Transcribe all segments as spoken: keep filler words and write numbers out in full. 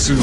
通ずる。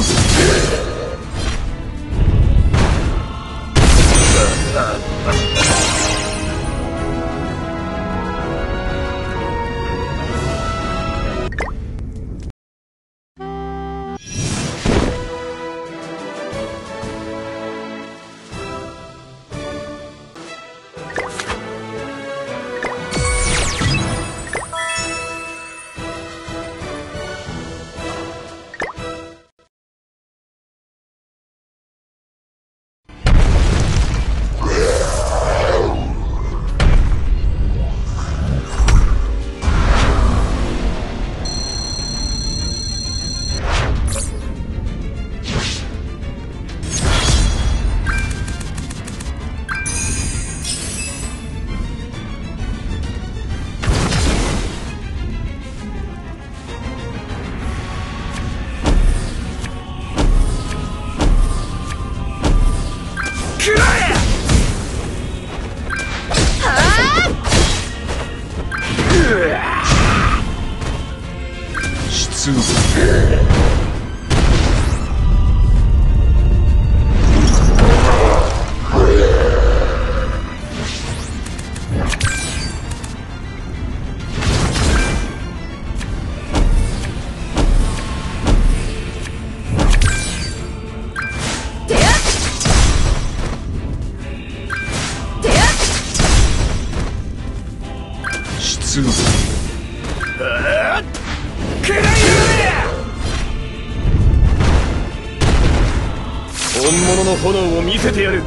炎を見せてやる。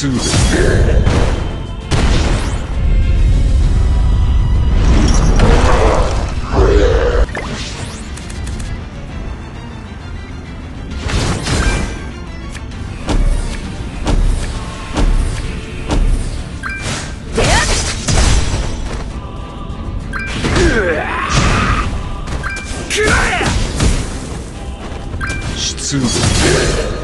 すぐ出撃。